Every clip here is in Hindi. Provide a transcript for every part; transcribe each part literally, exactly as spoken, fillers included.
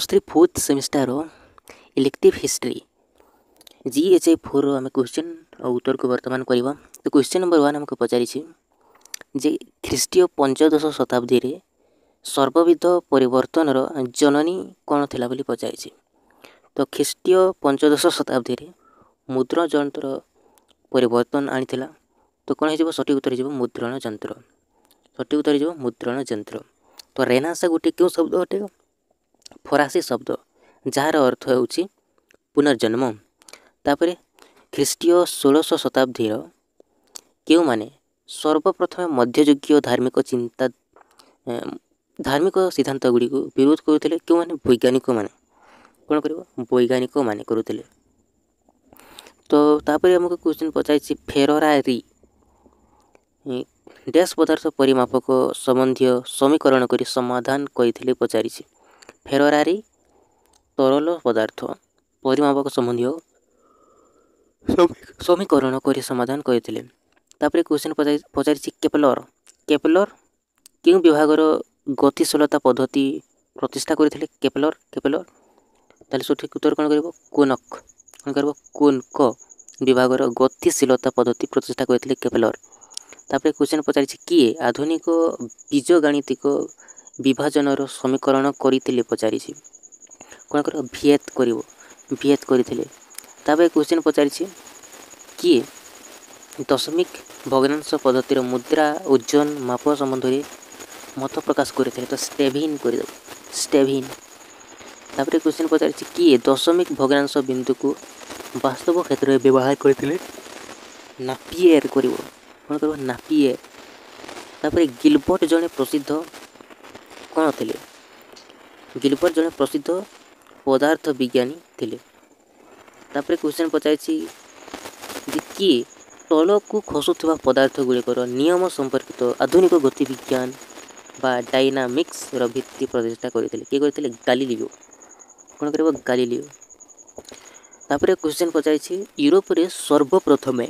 Plus three fourth semester elective history G H I four आम क्वेश्चन और उत्तर को बर्तमान करवा। तो क्वेश्चन नंबर वन आमको पचारि जे ख्रीष्टीय पंचदश शताब्दी रे सर्वविध परिवर्तन रो जननी कौन थिला बोली पचारि। तो ख्रीष्टीय पंचदश शताब्दी रे मुद्रण यंत्र परिवर्तन आनीला। तो कौन हो सठिक उत्तर हो मुद्रण यंत्र। सठिक उत्तर हो मुद्रण यंत्र। तो रेनासा गोटे क्यों शब्द अटे फरासी शब्द जार अर्थ हो पुनर्जन्म। तापर ख्रीष्टीय षोलश शताब्दी क्यों माने सर्वप्रथम मध्ययुगीय धार्मिक चिंता धार्मिक सिद्धांत गुड़ी को विरोध करुले क्यों माने वैज्ञानिक माने कौन कर वैज्ञानिक माने करुले। तो तापर आमको क्वेश्चन पचारि फेरारी डैश पदार्थ परिमापक संबंधियों समीकरण करी समाधान करते पचारि। फेरारी तरल पदार्थ परिमापक संबंधियों समीकरण करी समाधान करते। तापर क्वेश्चन पचारि केपलर केपलर क्यों विभाग गतिशीलता पद्धति प्रतिष्ठा करते केपलर केपलर ताले सठिक उत्तर कौन कर कोनक कौन कर कौन क विभाग गतिशीलता पद्धति प्रतिष्ठा करते केपलर। तापर क्वेश्चन पचारि किए आधुनिक बीज गणितिक विभाजन समीकरण करते पचारि कौन कर भिएत कर भिएत करते। तापर क्वेश्चन पचारि किए दशमिक भग्नांश पद्धतिर मुद्रा ओजन माप सम्बन्धी मत प्रकाश करते तो स्टेभिन कर स्टेभिन। तापर क्वेश्चन पचारि किए दशमिक भग्नांश बिंदु को वास्तव क्षेत्र में व्यवहार करते नापिएर कर कौन कर नापिएर। तापर गिलबर्ट जड़े प्रसिद्ध कौन थे गिलबर्ट जड़े प्रसिद्ध पदार्थ विज्ञानी थे। तापर क्वेश्चन पचारि किए तल को खसुवा पदार्थ गुड़िकर नियम संपर्कित आधुनिक गति विज्ञान बा डायनामिक्स भित्ति प्रतिष्ठा करते किए करते गालीलियो कौन कर गालीलियो। तापर क्वेश्चन पचारि यूरोप रे सर्वप्रथमे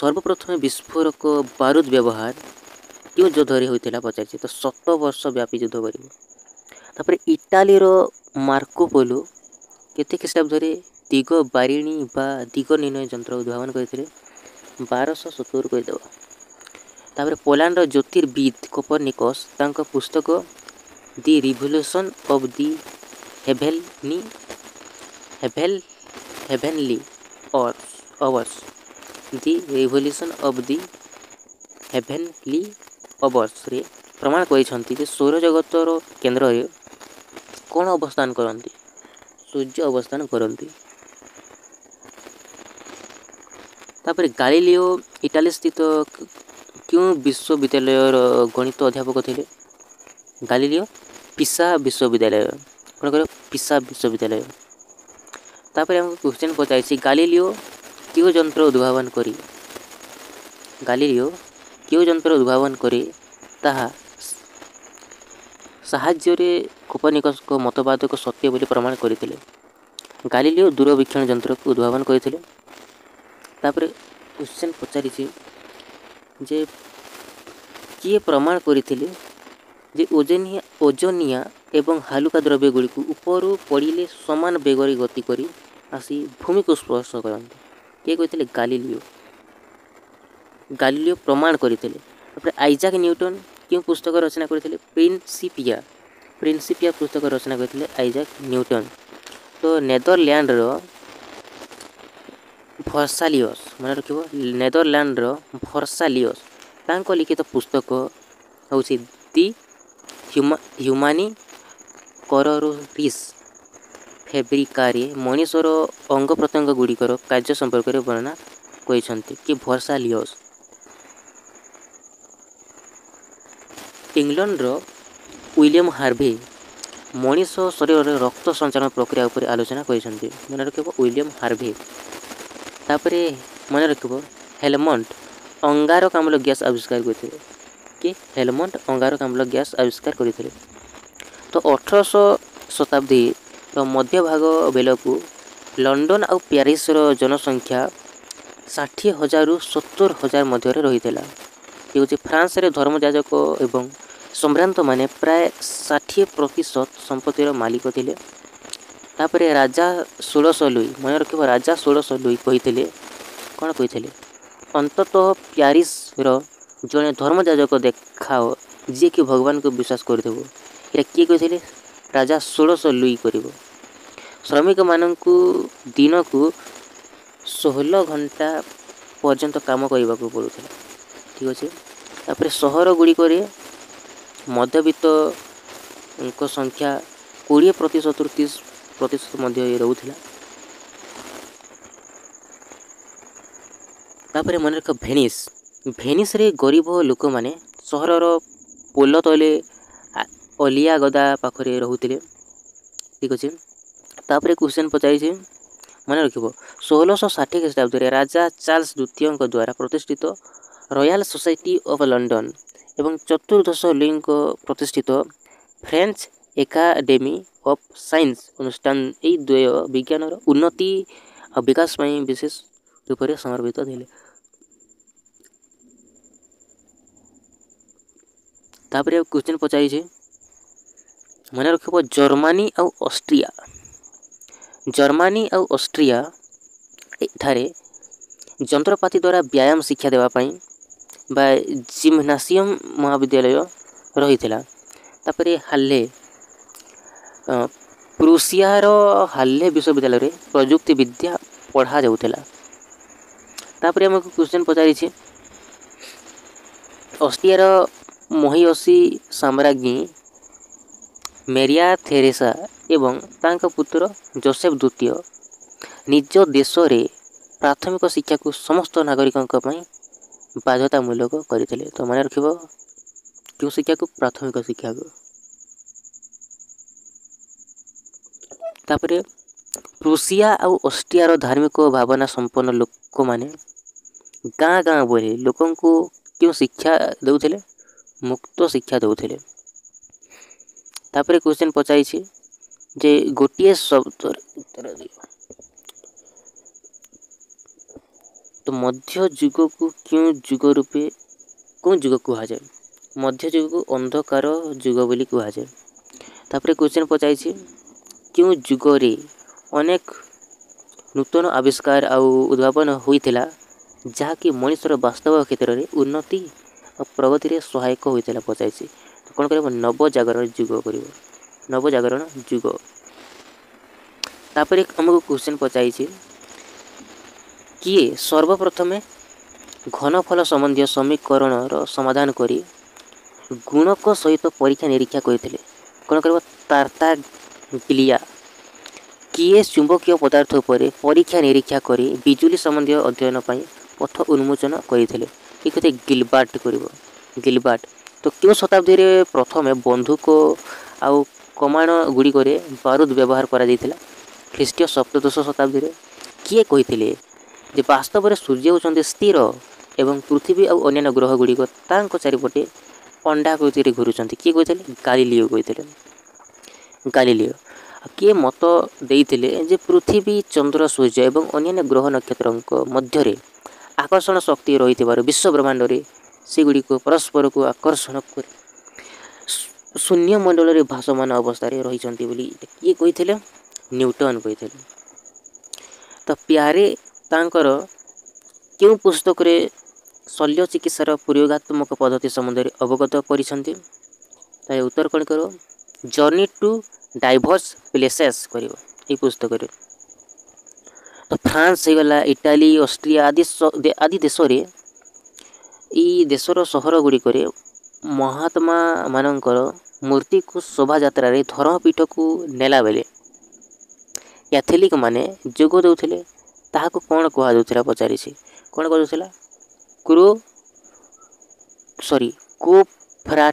सर्वप्रथमे विस्फोरक बारूद व्यवहार क्यों युद्धरे होता पचारि। तो सत वर्ष व्यापी युद्ध कर। तापर इटाली रो मार्को पोलो केते ख्रीष्टाब्दे दिग बारिणी बा दिग निर्णय यंत्र उद्भावन करते बारश सतुर करदे। तापर पोलैंड रो ज्योतिर्विद कोपरनिकस तांका पुस्तक दि रिवोल्यूशन ऑफ दि हेभेलनी heaven heavenly earth orbs the revolution of the heavenly orbs रे प्रमाण कर सौर जगतर केन्द्र रे कौन अवस्थान करती सूर्य अवस्थान करती। तापर गालीलियो इटाली स्थित क्यों विश्वविद्यालय गणित अध्यापक थे गालीलियो पिसा विश्वविद्यालय कौन कर पिसा विश्वविद्यालय। तापर हमको क्वेश्चन पचारि गालीलियो क्यों यंत्र उद्भावन करी गालीलियो क्यों यंत्र उद्भावन करे ताहा साहाज्य कोपरनिकस को मतवाद को सत्य बोली प्रमाण करते गालीलियो दूरवीक्षण यंत्र को उद्भावन करते। तापर क्वेश्चन पचारि जे किए प्रमाण करते जे ओजनिया ओजनिया एवं हालुका द्रव्य गुड़ी को ऊपर पड़े सामान बेगरी गति करी आसी भूमि को स्पर्श करते किए कहते गालीलियो गालीलियो प्रमाण करते। आइजाक न्यूटन क्यों पुस्तक रचना करते प्रिंसिपिया प्रिंसिपिया पुस्तक रचना करते आइजाक न्यूटन। तो नेदरलैंड रो भर्सालियस मन रखिबो नेदरलैंड रो भर्सालियस तांको लिखित पुस्तक हूँ दि ह्यूमानी करोरिस फेब्रिकारे मनीषर अंग प्रत्यंग गुड़िकर कार्य संपर्क में वर्णना कि भर्सालियस। इंग्लैंड रो विलियम हार्वे मनीष शरीर रे रक्त संचालन प्रक्रिया उपर आलोचना करते मन रखिबो विलियम हार्वे। तापर मन रखिबो हेलमंड अंगारकाम्ल गैस आविष्कार करते कि हेलमंड अंगारकाम्ल गैस आविष्कार करते। तो अठारश शताब्दी तो मध्य भाग बेल को लंडन और पेरिस रो जनसंख्या साठी हजार सत्तर हजार मध्य रही है। ये हूँ फ्रांस रे धर्मयाजक एवं सम्भ्रांत मैंने प्राय षाठी प्रतिशत संपत्तिर मालिक थिले। तापरे राजा षोलश लुई मन रख राजा षोलश लुई कही कौन कही अंततः प्यारिस जड़े धर्मयाजक देखाओ जी कि भगवान को विश्वास करा किए कही राजा षोलश लुई कर श्रमिक मानू दिन को सोलह घंटा पर्यंत काम करने को पड़ता। ठीक अच्छे तापर सहर गुड़िक मध्यवित्त संख्या कोड़े प्रतिशत रु तीस प्रतिशत मध्य रोला। तापर मन रख भेनिस भेनिस रे गरीब लोक मैंने सहरर पोल तले अलिया गदा पाखे रोते। ठीक अच्छे तापर क्वेश्चन पचारे मन रख षोलश षाठी ख्रीष्टाब्द राजा चार्ल्स द्वितीय द्वारा प्रतिष्ठित रॉयल सोसाइटी ऑफ लंडन एवं चतुर्दश लुई प्रतिष्ठित फ्रेंच एकाडेमी ऑफ साइंस अनुष्ठान यही द्वय विज्ञान उन्नति और विकास में विशेष रूप से समर्पित थे। तापर क्वेश्चन पचारे मन रख जर्मनी और ऑस्ट्रिया जर्मनी और ऑस्ट्रिया ठारे यंत्रपाति द्वारा व्यायाम शिक्षा देवाई बा जिम्नासियम महाविद्यालय रही है। तापर हाले प्रुसियार हाले विश्वविद्यालय रे प्रयुक्ति विद्या पढ़ा जाउथला। तापर हमको क्वेश्चन पचारे ऑस्ट्रियार महियसी साम्राज्ञी मेरिया थेरेसा एवं तांका पुत्र जोसेफ द्वितीय निज देश रे प्राथमिक शिक्षा को समस्त नागरिकों बाध्यतामूलक करते। तो मन रख क्यों शिक्षा को प्राथमिक शिक्षा को। तापर प्रुसिया और ऑस्ट्रियार धार्मिक भावना संपन्न लोक मैंने गाँ गाँ बोले लोक क्यों शिक्षा देते मुक्त शिक्षा देते। तापर क्वेश्चन पचारे जे गोटे शब्द उत्तर तो मध्य युग को क्यों युग रूपे कौन युग कह जाए मध्य युग को अंधकार युग बोली कह जाए। तापर क्वेश्चन पचारे क्यों युग रे अनेक नूतन आविष्कार आउ उद्भावन होता जहा कि मनुष्यर वास्तव क्षेत्र में उन्नति और प्रगति में सहायक होता पचारे। तो कौन कर नवजागरण युग कर नवजागरण युग। तापर हमको क्वेश्चन पचारे किए सर्वप्रथमे घनफल संबंधी समीकरण समाधान करी गुणक सहित परीक्षा निरीक्षा करते कौन कर तारताग्लिया किए चुंबकीय पदार्थ पर परीक्षा निरीक्षा करी बिजुली संबंधी अध्ययन पर पथ उन्मोचन करते कहते गिलबार्ट कर गिलबार्ट। तो क्यों शताब्दी रे प्रथमे बंधुक आउ कमाण गुड़िक बारूद व्यवहार करा ख्रीष्टीय सप्तदश शताब्दी रे किए कही जे वास्तव में सूर्य होते स्थिर एवं पृथ्वी और अन्य ग्रह गुड़िक चारिपटे अंडाकृति घूरुंट किए कही गालीलियो कही गालीलियो किए मत देते पृथ्वी चंद्र सूर्य एवं अन्य ग्रह नक्षत्र मध्य आकर्षण शक्ति रही विश्व ब्रह्मांड में सेगुड़ी परस्पर को आकर्षण कर शून्य मंडल में भाषमान अवस्था रही किए कही न्यूटन कही। तो प्यारे तांकर क्यों पुस्तक रे शल्य चिकित्सार प्रयोगात्मक पद्धति संबंध में अवगत करिसंती। ताई उत्तर कौन करो जर्नी टू डाइवर्स प्लेसेस कर पुस्तक रे। तो फ्रांस होगला इटाली ऑस्ट्रिया आदि दे, आदि देश रे ई देशर सहर गुड़िक महात्मा मानकर मूर्ति को शोभा यात्रा रे धर्मपीठ को नेला बेले कैथोलिक माने जोग देउथिले ताको कौन कह पचारे कौन कह क्रो सॉरी कोफ्रा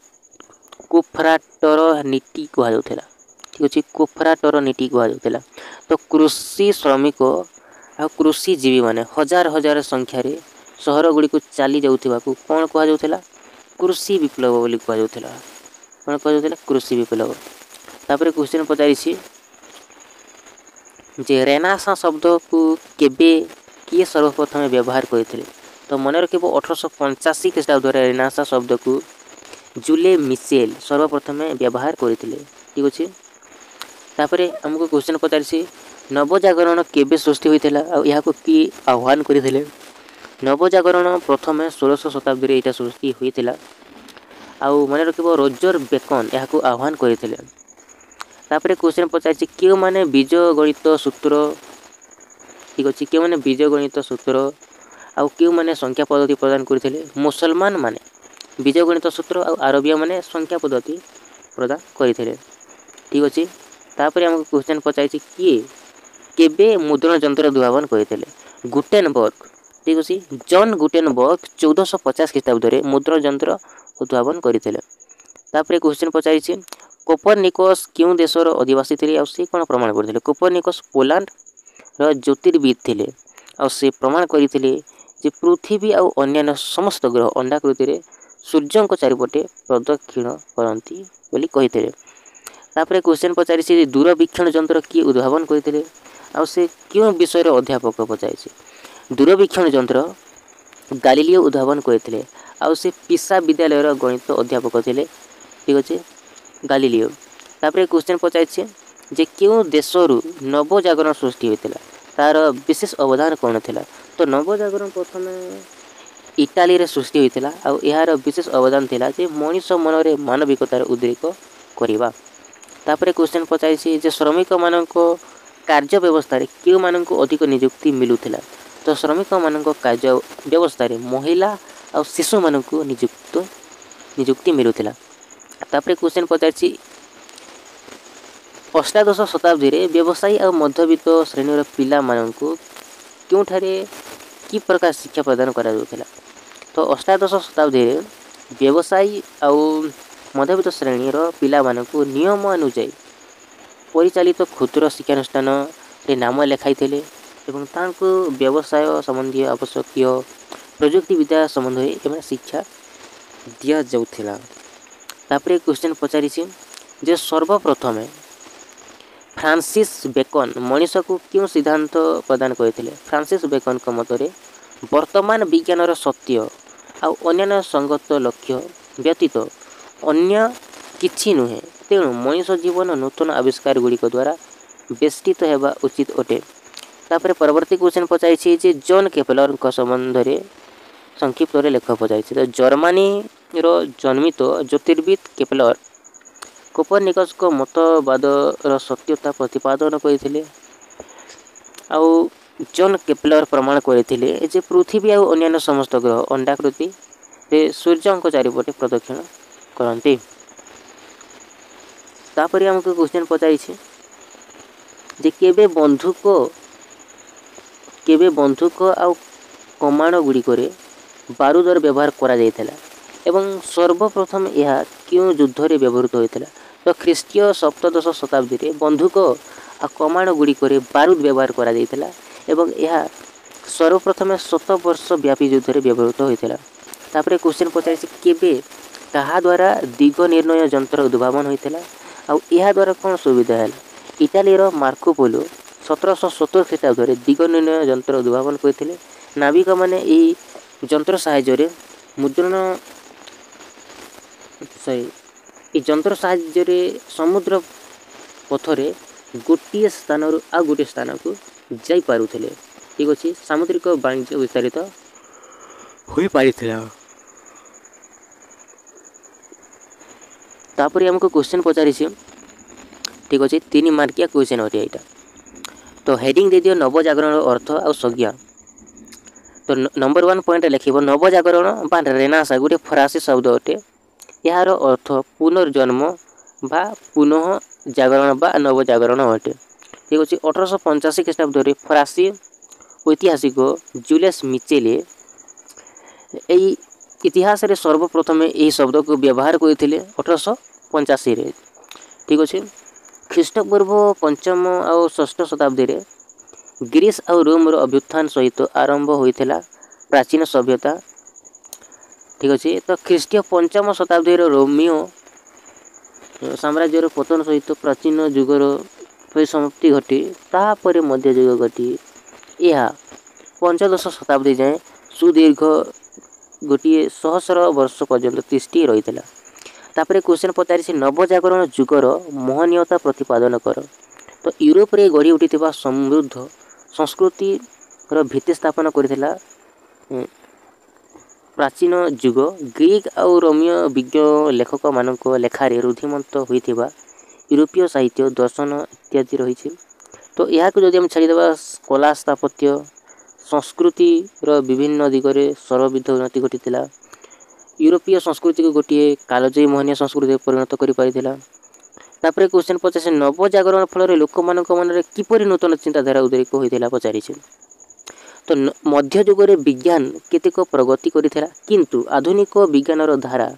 कोफ्राटर नीति कह। ठीक अच्छे कोफ्राटर नीति कह। तो कृषि श्रमिक आ कृषिजीवी माने हजार हजार संख्यार सहर गुड़ी को चली जाऊँ को कौन कह कृषि विप्लव बोली कह कौन कह कृषि विप्लव। तापर क्वेश्चन पचारे जे रेनेसां शब्द को केबे किए सर्वप्रथमे व्यवहार करते। तो मन रख अठारह सौ पचासी ख्रीष्टाब्द रेनेसां शब्द को जुले मिशेल सर्वप्रथमे व्यवहार करते ठीक अच्छे। तापर आमको क्वेश्चन पचार से नवजागरण केबे सृष्टि होता और यहाँ कि आह्वान करते। नवजागरण प्रथम षोलश शताब्दी में यहाँ सृष्टि होता आउ मन रख रोजर बेकन यहाँ आह्वान करते। तापर क्वेश्चन पचार क्यों मैंने बीज गणित सूत्र ठीक अच्छे क्यों मैंने बीज गणित सूत्र आउ क्यों मैंने संख्या पद्धति प्रदान करते। मुसलमान मान बीज गणित सूत्र और आरबिया मैंने संख्या पद्धति प्रदान करते ठीक अच्छे। तापर आमको क्वेश्चन पचार किए केबे मुद्रण जंत्र उद्भावन करते। गुटेनबर्ग ठीक अच्छे जॉन गुटेनबर्ग चौदह सौ पचास ख्रीटाब्द में मुद्रण जंत्र उद्भावन करते। तापर क्वेश्चन पचार कोपरनिकस क्यों देशर आदिवासी थे और सी कौन प्रमाण करते। कोपरनिकस पोलैंड रो ज्योतिर्विद थे और सी प्रमाण करते जे पृथ्वी आउ अन्य समस्त ग्रह अंडाकृति में सूर्य को चारिपटे प्रदक्षिण करती बोली कहते। तापर क्वेश्चन पचार से दूरवीक्षण यंत्र किए उद्भावन करते और से क्यों विषय अध्यापक पचार। दूरवीक्षण यंत्र गालीलियो उद्भावन करते और से पिसा विद्यालय गणित अध्यापक थे ठीक अच्छे गालीलियो। तापर क्वेश्चन पचार जे क्यों देशरू नवजागरण सृष्टि होता तार विशेष अवदान कौन था। तो नवजागरण प्रथम इटाली रे सृष्टि होता और यार विशेष अवदान था जे मनीष मन में मानविकतार उद्रेक करवा। तापर क्वेश्चन पचार श्रमिक मान कार्य व्यवस्था क्यों मान अधिक नियुक्ति मिलूला। तो श्रमिक मान कार्य व्यवस्था महिला और शिशु मान नियुक्त नियुक्ति मिलूला। तापर क्वेश्चन पचार अष्टादश शताब्दी में व्यवसायी और मध्यवित्त श्रेणीर पाँ क्यों कि प्रकार शिक्षा प्रदान करा। तो अष्टादश शताब्दी में व्यवसायी और मध्यवित्त श्रेणीर पाँ नियम अनुजाई परिचालित क्षुद्र शिक्षानुष्ठान नाम लिखाई थे और तांको व्यवसाय संबंधी आवश्यक प्रजुक्ति विद्या संबंध में शिक्षा दि जाऊला। तापर क्वेश्चन पचार जे सर्वप्रथमे फ्रांसिस बेकन मनीष को क्यों सिद्धांत प्रदान करते। फ्रांसिस बेकन के मतरे वर्तमान विज्ञानर सत्य आउ अन्य संगत लक्ष्य व्यतीत अन्य किछि नुहे तेणु मनीष जीवन नूतन आविष्कार गुड़िक द्वारा बेष्टित होगा उचित अटे। तापर परवर्ती क्वेश्चन पचार जॉन केपलर संबंध में संक्षिप्त लेख पचार। तो जर्मनी रो जन्मित ज्योतिर्विद केपलर कोपरनिकस को मतवाद सत्यता प्रतिपादन करते आउ जॉन केपलर प्रमाण करते पृथ्वी आउ अन्य समस्त ग्रह अंडाकृति सूर्य को चारिपटे प्रदक्षिण करती। तापर आमको क्वेश्चन पचार केबे बंधुक केबे बंधुक आउ कमाण गुड़िक बारूदर व्यवहार करा जायथला एवं सर्वप्रथम यह क्यों युद्ध रे व्यवहृत होता। तो ख्रीष्टीय सप्तदश शताब्दी में बंधुक आ कमाण गुड़िक बारूद व्यवहार करा एवं यह सर्वप्रथम शत वर्ष व्यापी युद्ध रे व्यवहृत होता। तापर क्वेश्चन पचार केबे कहा द्वारा दिग निर्णय यंत्र उद्भावन होता और यह द्वारा कौन सुविधा है। इटालीर मार्को पोलो सतरश सत्तर ख्रीटाब्द में दिग निर्णय यंत्र उद्भावन करते। नाविक मैंने यही यंत्र साहाय्य मुद्रण सॉरी ये यंत्र साहाय्य रे समुद्र पथरे गोटे स्थान आ गोटे स्थान को जाई पारुथिले ठीक अच्छे। सामुद्रिक वाणिज्य विस्तारित हो पारिथिला। तापर हमको क्वेश्चन पचार ठीक अच्छे तीन मार्किया क्वेश्चन अटे यहाँ। तो हेडिंग दे दियो नवजागरण अर्थ और संज्ञा। तो नंबर वन पॉइंट लिख नवजागरण बा रेनास गोटे फरासी शब्द अटे यार अर्थ पुनर्जन्म बा पुनः जागरण बा नवजागरण अटे ठीक अच्छे। अठरश पंचाशी ख्रीटाब्द में फरासी ऐतिहासिक जुलियस मिचेले यही इतिहास रे सर्वप्रथम यही शब्द को व्यवहार करते अठरश पंचाशी रे ठीक अच्छे। ख्रीष्टपूर्व पंचम और षष्ठ शताब्दी में ग्रीस और रोमर अभ्युत्थान सहित आरंभ होता प्राचीन सभ्यता ठीक अच्छे। तो ख्रीष्टीय पंचम शताब्दी रोमियो साम्राज्यर पतन सहित प्राचीन युगर परिसमाप्ति घटी तापर मध्ययुग घटी यह पंचदश शताब्दी जाए सुदीर्घ गोटे सहस्र वर्ष पर्यंत तिष्टि रही। तापर क्वेश्चन पचारे नवजागरण जुगर मोहनीयता प्रतिपादन कर। तो यूरोप रे गढ़ी उठी समृद्ध संस्कृति भित्ति स्थापन करथिला प्राचीन जुग ग्रीक और रोमियो विज्ञ लेखक मान लेखार रुधिमंत होता यूरोपीय साहित्य दर्शन इत्यादि रही। तो यह छाड़ीदे कला स्थापत्य संस्कृति रो विभिन्न दिगरे सर्वविध उन्नति घटी। यूरोपीय संस्कृति को गोटे कालजयी मोहनिया संस्कृति परिणत कर। क्वेश्चन पचास नवजागरण फल लोक मान मन किपर नूतन चिंताधारा उद्रेक होता पचारि। तो मध्ययुगे विज्ञान केतेक प्रगति करिथिला किंतु आधुनिक विज्ञान रो धारा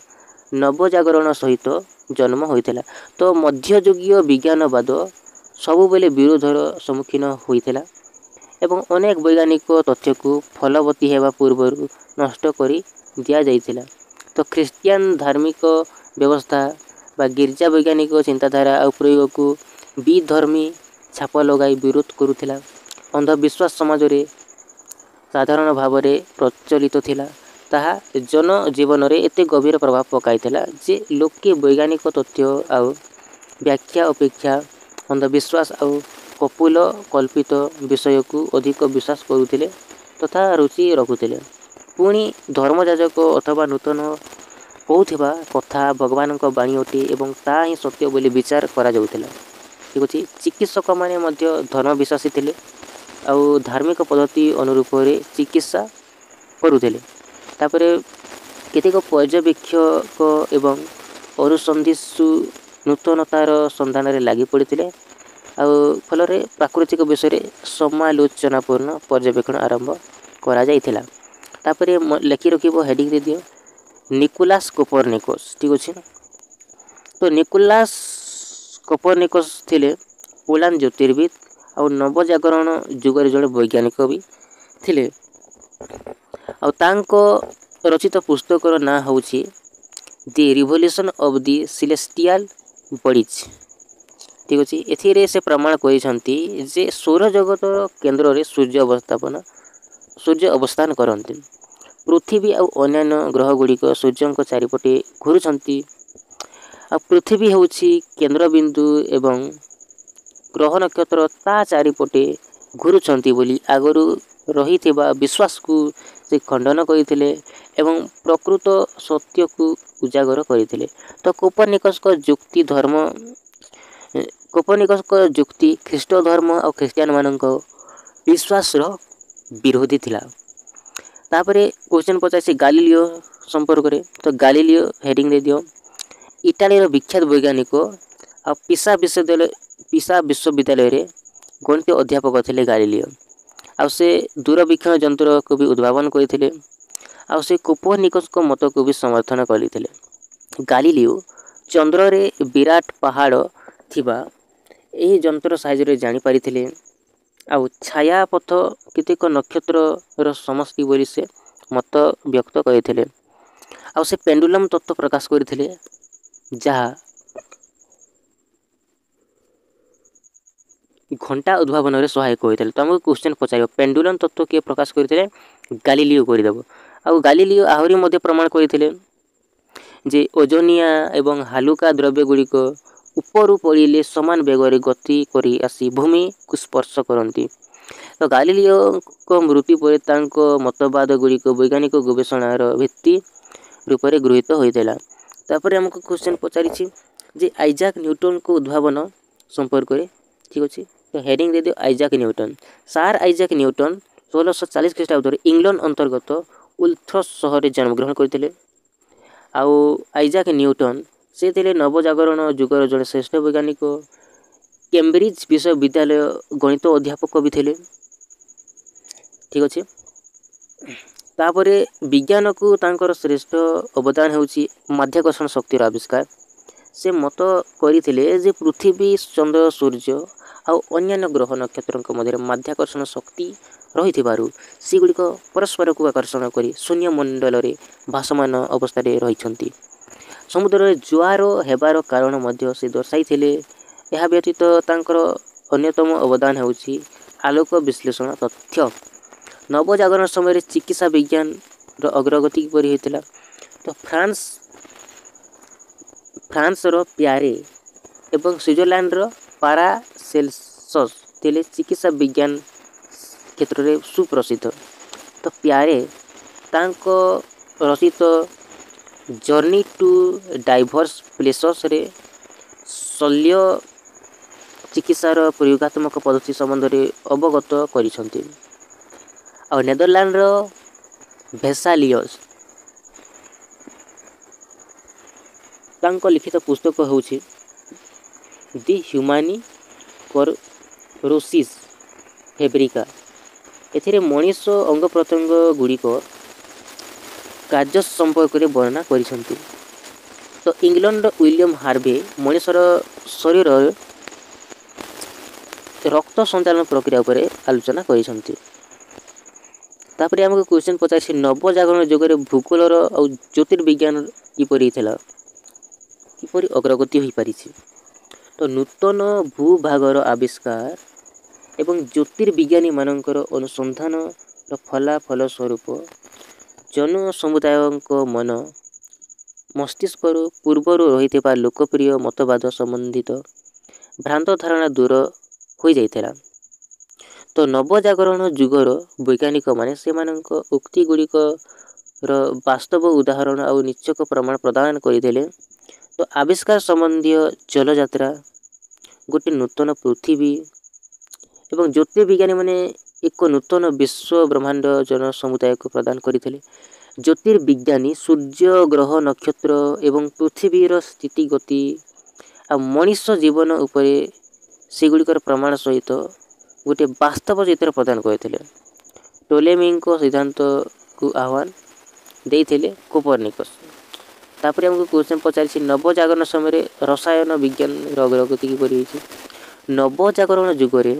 नवजागरण सहित जन्म होइथिला। तो मध्ययुगीय विज्ञानवाद सबुबेले विरोधर सम्मुखीन होइथिला एवं अनेक वैज्ञानिक तथ्य को फलवती हेबा पूर्वरु नष्ट करि दिया जाइथिला। तो ख्रिस्टियन धार्मिक व्यवस्था बा गिरजा वैज्ञानिक चिंताधारा और प्रयोग को विधर्मी छाप लगाई विरोध करुथिला। अंधविश्वास समाज रे साधारण भाव में प्रचलित थिला ताहा जन जीवन रे एते गभीर प्रभाव पकाई थिला जे लोके वैज्ञानिक तथ्य आउ व्याख्या अपेक्षा अंधविश्वास आउ कपुल कल्पित विषय को अधिक विश्वास करुथिले तथा रुचि रखुथिले। पुणी धर्मयाजक अथवा नूतन होउथिबा कथा भगवान को बाणी अटे एवं ता ही सत्य बोली विचार करा जाउथिला। ठीक अछि। चिकित्सक माने मध्ये धर्म विश्वासी थिले और धार्मिक पद्धति अनुरूप चिकित्सा करुले। केतेक पर्यवेक्षक एवं अनुसंधिषु नूतनतार सन्धान लगी पड़ते और फल प्राकृतिक विषय में समालोचनापूर्ण पर्यवेक्षण आरंभ कर। लिखि रख हेडिंग दे दियो निकोलास कोपरनिकस। ठीक अच्छे। तो निकोलास कोपरनिकस थिले पोलैंड ज्योतिर्विद और नवजागरण जुगर जो वैज्ञानिक भी थिले। रचित पुस्तक ना हूँ the revolution of the celestial bodies. ठीक अच्छे। एथि से प्रमाण कर सौर जगत केन्द्र रे सूर्य अवस्थापन सूर्य अवस्थान करती पृथ्वी और अन्य ग्रह गुड़िक सूर्य चारिपटे घूरुंट। पृथ्वी हूँ केन्द्रबिंदु एवं ग्रह नक्षत्र ता चारिपटे घूरुंट बोली आगु रही विश्वास को से खंडन करते एवं प्रकृत सत्य को उजागर करते। तो कोपरनिकस को युक्ति धर्म कोपरनिकस को युक्ति ख्रीष्ट धर्म और ख्रिस्टियन मान विश्वास विरोधी थिला। तापरे क्वेश्चन पचासी गालीलियो संपर्क रे। तो गालीलियो हेडिंग दे दियो इटाली विख्यात वैज्ञानिक और पिसा विश्वविद्यालय पिसा विश्वविद्यालय रे गणित अध्यापक थे गालीलियो। आउ से दूरबीक्षण यंत्र को भी उद्भावन करते आउ से कोपरनिकस को मत को भी समर्थन करते। गालीलियो चंद्र रे विराट पहाड़ थिबा एही यंत्र साहाय्य रे जानि पारिथिले आउ छायापथ केतेक नक्षत्र समष्टि बोली से मत व्यक्त करते आउ से पेंडुलम तत्व प्रकाश करते जहा घंटा उद्भावन में सहायक होता है। तो हमको क्वेश्चन पचार पेंडुलम तत्व तो किए प्रकाश करते गालीलियो करदेव। आउ गालीलियो आहरी मध्य प्रमाण करते जे ओजोनिया एवं हालुका द्रव्य गुड़िक उपरू पड़े सामान बेगर गति करी आसी भूमि को स्पर्श करती। तो गालीलियो को मृत्यु पर मतवाद गुड़िक वैज्ञानिक गवेषणार भित्ति रूप से गृहीत होता। तापर हमको क्वेश्चन पचारि जे आइजाक न्यूटन को उद्भावन संपर्क में। ठीक अच्छे। तो हेडिंग दे दियो आइजाक न्यूटन। सार आइजाक न्यूटन सोलह सौ चालीस ख्रीटाब्द इंग्लैंड अंतर्गत उल्थ्रस शहर में जन्मग्रहण करते। आउ आइजाक न्यूटन से थे नवजागरण युगर जड़े श्रेष्ठ वैज्ञानिक कैम्ब्रिज विश्वविद्यालय गणित अध्यापक भी थे। ठीक अच्छे। तापर विज्ञान को तांकर श्रेष्ठ अवदान होउछि माध्याकर्षण शक्तिर आविष्कार। से मत करते पृथ्वी चंद्र सूर्य आउ अन्य ग्रह नक्षत्र मध्य माध्याकर्षण शक्ति रही सेगुड़िक परस्पर को आकर्षण कर शून्य मंडल रे भाषमान अवस्था रही समुद्र जुआर होबार कारण से दर्शाई। यह व्यतीत तांकर अन्यतम अवदान होउछि आलोक विश्लेषण तथ्य। नवजागरण समय चिकित्सा विज्ञान रो अग्रगति किपरि होइतिला। तो फ्रांस फ्रांसर प्यारे एवं स्विट्जरलैंड पारासेल्सस थे चिकित्सा विज्ञान क्षेत्र में सुप्रसिद्ध। तो प्यारे तांको रचित जर्नी टू डाइवर्स प्लेसेस रे शल्य चिकित्सार प्रयोगात्मक पद्धति संबंध में अवगत करिसंती। आ नेदरलैंड रो भेसालियस तांको लिखित पुस्तक होउछि दि ह्यूमानी कोरोसिस फेब्रिका। एथिरे मनीष अंग प्रत्यंग गुड़िक कार्य संपर्क में वर्णना करिसंती। तो इंग्लैंड विलियम हार्वे मनीषर शरीर रक्त संचालन प्रक्रिया उपर आलोचना करिसंती। तापरे हमको क्वेश्चन पचासी नवजागरण युगर भूगोलर और ज्योतिर्विज्ञान किपरि थिला किपरि अग्रगति होई पारिछि। तो नूतन भूभागर आविष्कार एवं ज्योतिर्विज्ञानी मानकर अनुसंधान फलाफल स्वरूप जन समुदाय मन मस्तिष्क पूर्वर रही लोकप्रिय मतवाद संबंधित भ्रांत धारणा दूर हो जाता। तो नवजागरण युगर वैज्ञानिक माने से उक्ति गुड़िक वास्तव उदाहरण और निश्चक प्रमाण प्रदान करते। तो आविष्कार संबंधी जलयात्रा गोटे नूतन पृथ्वी एवं ज्योतिर्विज्ञानी मैंने एक नूतन विश्व ब्रह्मांड जन समुदाय को प्रदान करते। ज्योतिर्विज्ञानी सूर्य ग्रह नक्षत्र एवं पृथ्वीर स्थितिगति आ मनीष जीवन उपर सेगुड़िकर प्रमाण सहित गोटे वास्तव चित्र प्रदान करते। टोलेमी सिद्धांत को आह्वान देते कोपरनिकस। तापर हमको क्वेश्चन पचार नवजागरण समय रसायन विज्ञान अग्रगति किपरि। नवजागरण युगरे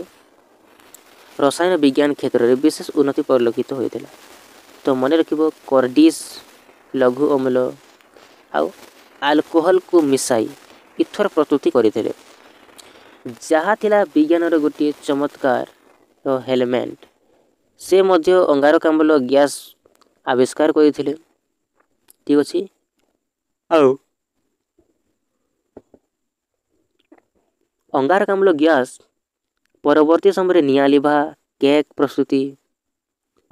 रसायन विज्ञान क्षेत्र में विशेष उन्नति परिलक्षित होता। तो मन रखिबो कार्डिस लघु अम्ल आउ अल्कोहल को मिसाई इथर प्रस्तुति करते जहाँ विज्ञान गोटे चमत्कार तो हेलमेट से मध्य अंगारकाम्ल गैस आविष्कार करते। ठीक अच्छे आउ अंगारकाम्ल गैस परवर्ती समय निया लिभा केक प्रस्तुति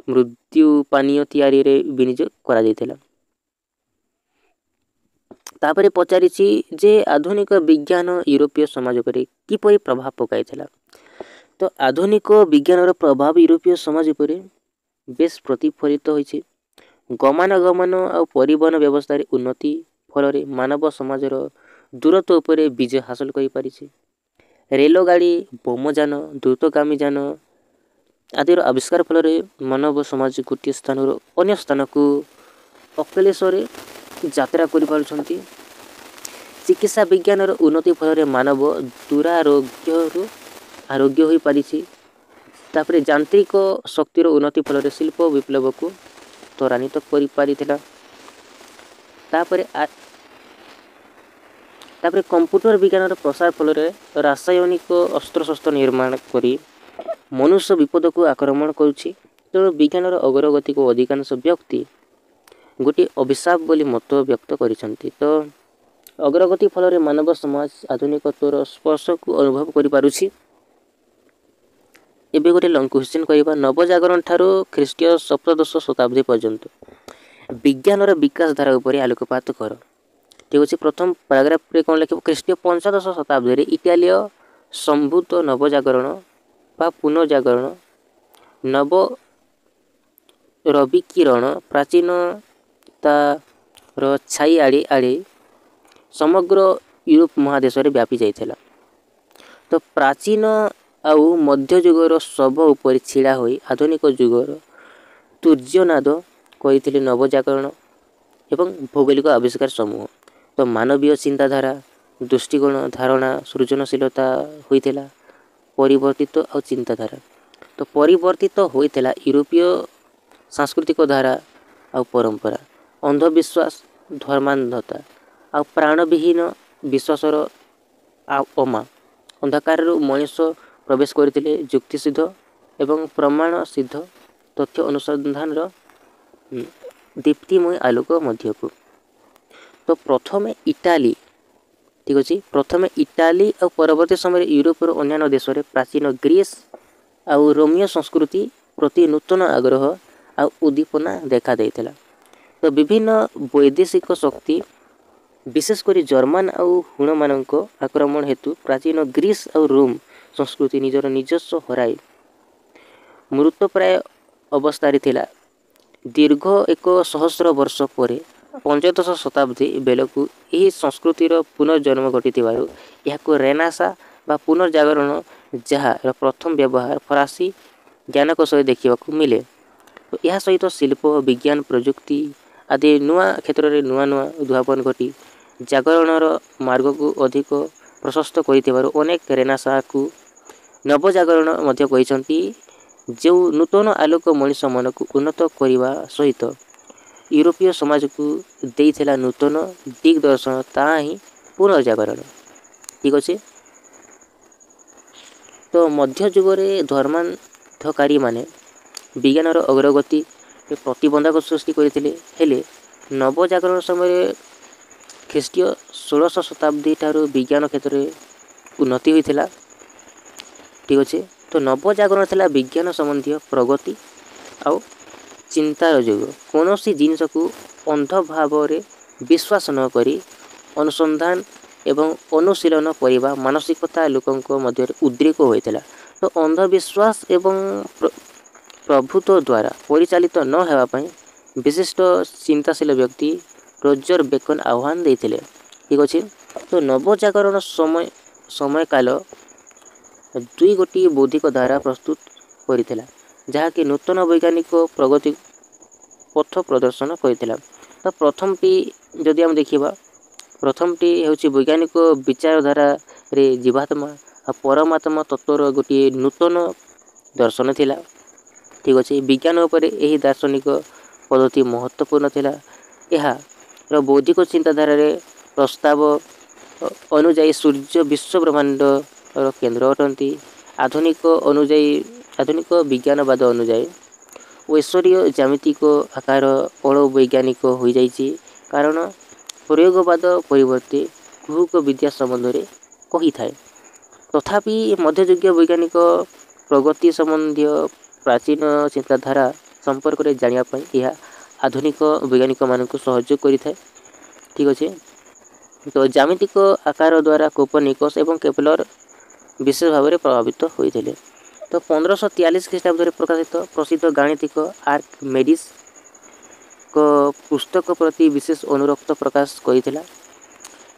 मृत्यु पानी तैयारी रे विनियोग करा जायतिला। तापरे पचारिछि जे आधुनिक विज्ञान यूरोपीय समाज पर किपरि प्रभाव पकाइतिला। तो आधुनिक विज्ञान प्रभाव यूरोपीय समाज पर बेस प्रतिफलित होइछि। गमनागमन और परिवहन व्यवस्था रे उन्नति फल मानव समाज रो दूरत्व उपर विजय हासिल करि पारिछि। रेलगाड़ी बोमजान द्रुतगामी जान आदिर आविष्कार फल मानव समाज गोटे स्थान अन्य स्थान को अखिलेश यात्रा करि। चिकित्सा विज्ञान उन्नति फल मानव दुरारोग्य आरोग्य हो पारिछि। तापर यांत्रिक शक्तिर उन्नति फल शिल्प विप्लव को त्वरान्वित करि पारिथिला। तापर तापर कंप्यूटर विज्ञान प्रसार फल रासायनिक अस्त्रशस्त्र निर्माण करी मनुष्य विपद को आक्रमण करुछि। तेणु विज्ञान अग्रगति को अधिकांश व्यक्ति गोटे अभिशाप बोली मत व्यक्त करिसेंती। तो अग्रगति फल मानव समाज आधुनिकतर स्पर्श को अनुभव करि पारुछि। एबे गोटे लंग क्वेश्चन करिबा नवजागरण ठारो ख्रीष्टीय सप्तदश शताब्दी पर्यंत विज्ञान विकास धारा उपर आलोकपात कर। ठीक अच्छे प्रथम पैराग्राफ कौन लिख ख्रीष्टीय पंचदश शताब्दी इटालीय संभूत नवजागरण बा पुनर्जागरण नव रविकिरण प्राचीनतार छाई आड़े आड़े समग्र यूरोप महादेश व्यापी जाता। तो प्राचीन आउ मध्ययुगर शव उपर छिड़ा हो आधुनिक युगर तूर्यनाद करते नवजागरण एवं भौगोलिक आविष्कार समूह। तो मानवीय चिंताधारा दृष्टिकोण धारणा सृजनशीलता होइतेला परिवर्तित और चिंताधारा। तो परिवर्तित होइतेला यूरोपीय सांस्कृतिक धारा और परंपरा अंधविश्वास धर्मांधता और प्राणविहीन विश्वासर अमा अंधकार मनीष प्रवेश करते युक्तिसिद्ध एवं प्रमाण सिद्ध तथ्य अनुसंधान दीप्तिमय आलोक मध्य को। तो प्रथम इटाली ठीक अच्छे प्रथम इटाली और परवर्त समय यूरोपर अन्य देश में प्राचीन ग्रीस आ रोमियो संस्कृति प्रति नूतन आग्रह आ उद्दीपना देखा देता। तो विभिन्न वैदेशिक शक्ति विशेषकर जर्मन आ हुण मान आक्रमण हेतु प्राचीन ग्रीस आ रोम संस्कृति निजर निजस्व हराई मृतप्राय अवस्थार दीर्घ एक सहस्र वर्ष पर पंचदश शताब्दी बेलू यही संस्कृतिर पुनर्जन्म घटी यहाँ रेनासा बा पुनर्जागरण जहाँ प्रथम व्यवहार फरासी ज्ञानकोश देखा मिले। तो यह सहित शिल्प विज्ञान प्रजुक्ति आदि नूआ क्षेत्र में नूआ नूआ उद्भावन घटी जागरणर मार्ग को अधिक प्रशस्त अनेक रेनासा को नवजागरण जो नूतन आलोक मनुष्य मन को उन्नत करने सहित यूरोपीय समाज को देला नूतन दिग्दर्शन ताही पुनर्जागरण। ठीक अच्छे तो मध्ययुगे धर्मांधकारी माने विज्ञानर अग्रगति प्रतिबंधक सृष्टि करते नवजागरण समय ख्रीष्टीय षोलश शताब्दी ठारू विज्ञान क्षेत्र में उन्नति होता। ठीक अच्छे तो नवजागरण था विज्ञान संबंधी प्रगति आउ चिंतार जुग कौन सी जिनस को अंध भाव विश्वास न करी अनुसंधान एवं अनुशीलन करने मानसिकता लोकों मध्य उद्रेक होता। तो अंधविश्वास एवं प्रभुत्व द्वारा परिचालित न होगापाई विशिष्ट चिंताशील व्यक्ति रोजर बेकन आह्वान देते। ठीक अच्छे तो नवजागरण समय समयकाल दुई गोटी बौद्धिक धारा प्रस्तुत करता जहाँकि नूतन वैज्ञानिक प्रगति पथ प्रदर्शन करता। तो प्रथमटी जदि आम देखा प्रथमटी हूँ वैज्ञानिक विचारधारा रे जीवात्मा आ परमात्मा तत्वर गोटे नूतन दर्शन थिला। ठीक अच्छे विज्ञान उपर यही दार्शनिक पद्धति महत्वपूर्ण थिला। यह बौद्धिक चिंताधारा रे प्रस्ताव अनुजाई सूर्य विश्व ब्रह्मांडर केन्द्र अटंती। आधुनिक अनुजाई आधुनिक विज्ञानवाद अनुजाई ऐश्वर्य ज्यामितिक आकार अणवैज्ञानिक हो जाइए कारण प्रयोगवाद परिवर्ते कुहक विद्या संबंध में कही थाए। तथापि मध्ययुगीय वैज्ञानिक प्रगति संबंधी प्राचीन चिंताधारा संपर्क में जानापी यह आधुनिक वैज्ञानिक मानक सहयोग करें। ठीक अच्छे तो ज्यामितिक आकार द्वारा कोपरनिकस एवं केपलर विशेष भाव में प्रभावित होते। तो पंद्रह सौ तैंतालीस ख्रीष्टाब्द में प्रकाशित प्रसिद्ध गणितिक आर्किमेडिस को पुस्तक प्रति विशेष अनुरक्त प्रकाश करता।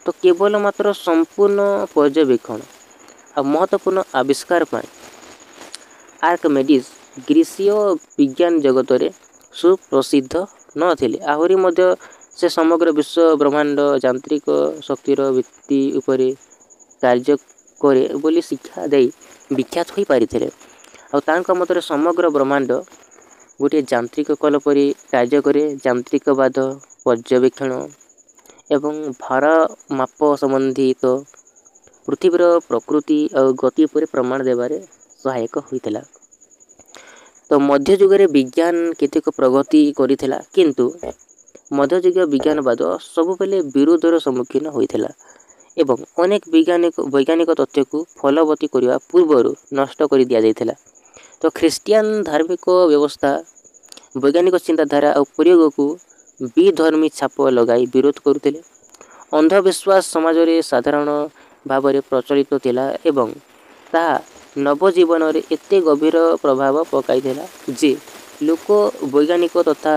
तो केवल मात्र संपूर्ण पर्यवेक्षण और महत्वपूर्ण आविष्कार पाए आर्किमेडिस ग्रीसीय विज्ञान जगत में सुप्रसिद्ध न थिले। आहुरी मध्य से समग्र विश्व ब्रह्मांड यांत्रिक शक्तिर भित्ति उपरे कार्य करे बोली शिक्षा दे विख्यात हो पारिथिले। आ तांका मतर समग्र ब्रह्मांड गोटे यांत्रिक कल परि कार्य करे यांत्रिकवाद पर्यवेक्षण एवं भारमाप संबंधित तो पृथ्वीर प्रकृति और गति पर प्रमाण देवारे सहायक होता। तो मध्ययुगे विज्ञान केतेक प्रगति करिथिला किंतु मध्ययुगीय विज्ञानवाद सबुबेले विरोधर सम्मुखीन होता एवं अनेक वैज्ञानिक वैज्ञानिक तथ्य को फलवती करने पूर्वर नष्ट कर दिया जाता। तो ख्रिस्टियन धार्मिक व्यवस्था वैज्ञानिक चिंताधारा और प्रयोग को विधर्मी छाप लगाई विरोध करुले। अंधविश्वास समाज में साधारण भाव में प्रचलित थिला एवं ताहा नवजीवन में एते गभीर प्रभाव पकाईला जे लोक वैज्ञानिक तथा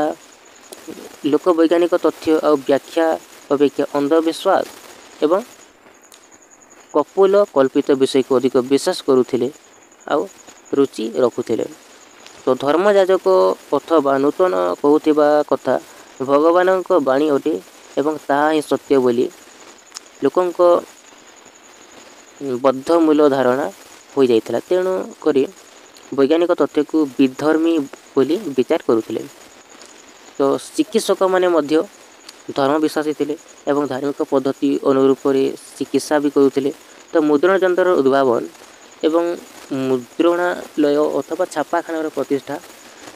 लोक वैज्ञानिक तथ्य और व्याख्या अपेक्षा अंधविश्वास एवं कपोल कल्पित विषय को अधिक विश्वास करुले आउ रुचि रखुले। तो धर्मयाजक अथवा नूतन कहूथिबा कथा भगवान को बाणी अटे एवं ताहा ही सत्य बोली लोकंक बद्ध मूल धारणा हो जाता। तेणु करी वैज्ञानिक तथ्य को विधर्मी बोली विचार करुले। तो चिकित्सक माने मध्य धर्म विश्वासी थे एवं धार्मिक पद्धति अनुरूप चिकित्सा भी करुले। तो मुद्रण यंत्र उद्भावन एवं मुद्रणालय अथवा छापाखानार प्रतिष्ठा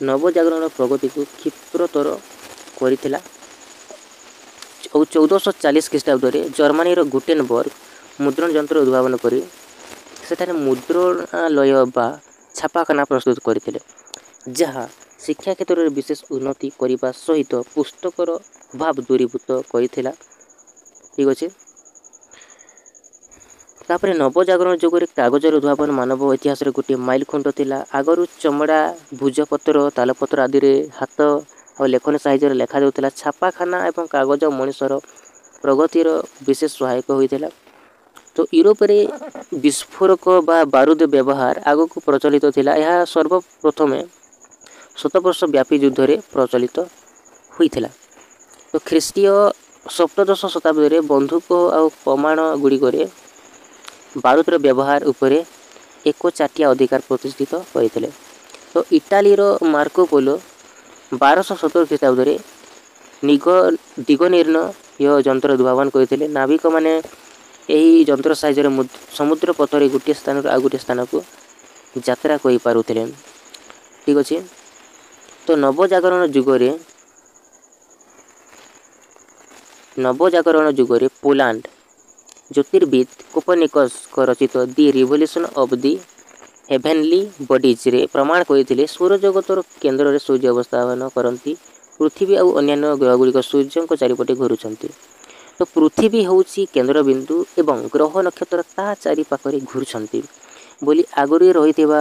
नवजागरण प्रगति को क्षिप्रतर कर चौदह सौ चालीस ख्रीष्टाब्द में जर्मनीर गुटेनबर्ग मुद्रण यंत्र उद्भावन करी सेठारे मुद्रणालय बा छापाखाना प्रस्तुत करथिले जहा शिक्षा क्षेत्र में विशेष उन्नति करने सहित पुस्तकर अभाव दूरीभूत करथिला। ठीक अच्छे तापर नवजागरण जुगे कागजर उद्भावन मानव इतिहास गोटे माइल खुंट थिला। आगरू चमड़ा भुजपत्र तालपत्र आदि हाथ और लेखन साहित्य लिखा जाता छापाखाना एवं कागज मनुष्यर प्रगतिर विशेष सहायक होता। तो यूरोप रे विस्फोरक बा बारूद व्यवहार आग को प्रचलित थिला। यह सर्वप्रथमे शतवर्ष व्यापी युद्ध रे प्रचलित होता। तो ख्रीष्टीय सप्तदश शताब्दी रे बंधुक और प्रमाण गुड़िकरे बारूदर व्यवहार उपरे एक चाटिया अधिकार प्रतिष्ठित करते। तो इटालीर मार्को पोलो बारश सतर ख्रीष्टाब्दी रे निग दिगनिर्णय यंत्र उद्भावन करते। नाविक मैंने यही यंत्र साहित्य समुद्र पथरे गोटे स्थान आउ गोटे स्थान को यात्रा कर पारे। ठीक अच्छे तो नवजागरण जुगरे नवजागरण जुगरे पोलैंड ज्योतिर्विद कोपरनिकस रचित the revolution of the heavenly bodies रे प्रमाण करते सूर्यजगतर केन्द्र में सूर्य अवस्थापन करती पृथ्वी और अन्य ग्रहगुड़िक सूर्य को चारिपटे घूरुंट। तो पृथ्वी होउछि केन्द्रबिंदु एवं ग्रह नक्षत्र ता चारि पाखरे घूरुछन्ति बोली आगरी रहितबा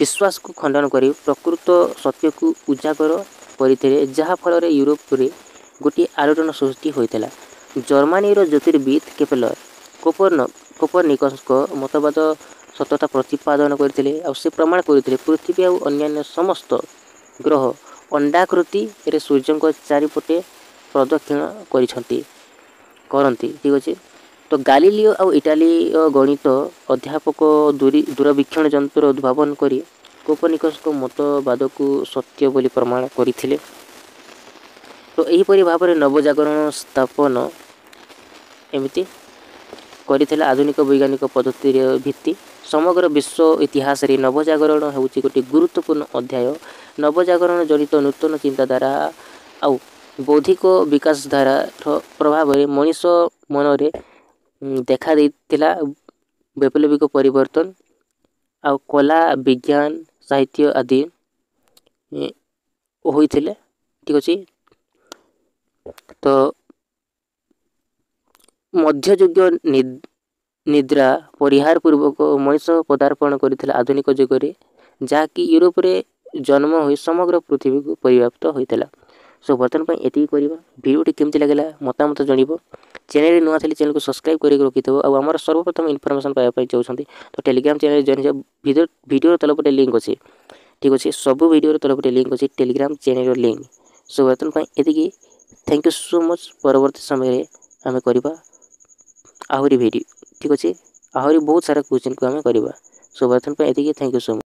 विश्वास को खंडन करी प्रकृत सत्य को उजागर करथिले जहा फल यूरोप रे गोटे आलोड़न सृष्टि होइतला। जर्मनी रो ज्योतिर्विद केपलर कोपरन कोपरनिकस को मतवाद सत्यता प्रतिपादन करथिले और से प्रमाण करथिले पृथ्वी और अन्य समस्त ग्रह अंडाकृति रे सूर्य को चारिपटे प्रदक्षिण करती। ठीक अच्छे तो गालीलियो और इटाली गणित अध्यापक दूरी दूरवीक्षण यंत्र उद्भावन कर कोपरनिकस को मतवाद को सत्य बोली प्रमाण करथिले। तो यहीपरि भाव में नवजागरण स्थापन एमती करथिला आधुनिक वैज्ञानिक पद्धति भित्ति। समग्र विश्व इतिहास रे नवजागरण होउछि गोटे गुरुत्वपूर्ण अध्याय। नवजागरण जनित नूतन चिंताधारा आउ बौद्धिक विकास धारा प्रभाव रे मनीष मन रे देखा देइतिला वैप्लविक परिवर्तन आउ कला विज्ञान साहित्य आदि होइथिले। ठीक अछि तो मध्ययुगीय निद्रा परिहार पूर्वक मनीष पदार्पण करथिला आधुनिक युगरे जहाँकि यूरोप रे जन्म हो समग्र पृथ्वी को परिव्याप्त होइतिला। सो बर्तन पर एति करबा वीडियोटी केमति लागला मतामत जणिबो। चैनल नुआ थली चैनल को सब्सक्राइब करि रखिथबो आ हमर सर्वप्रथम इन्फॉर्मेशन पाया पाई चाहउछन्ती तो टेलीग्राम चैनल जॉइन हो। वीडियो वीडियो तलपटे लिंक अछि। ठीक अछि सब वीडियो तलपटे लिंक अछि टेलीग्राम चैनल लिंक। सो बर्तन पर एति थैंक यू सो मच। परवर्ती समय आम करवा आहरी वीडियो। ठीक अच्छे आहरी बहुत सारा क्वेश्चन को आम करवा। सो बर्तन पर एति थैंक यू सो मच।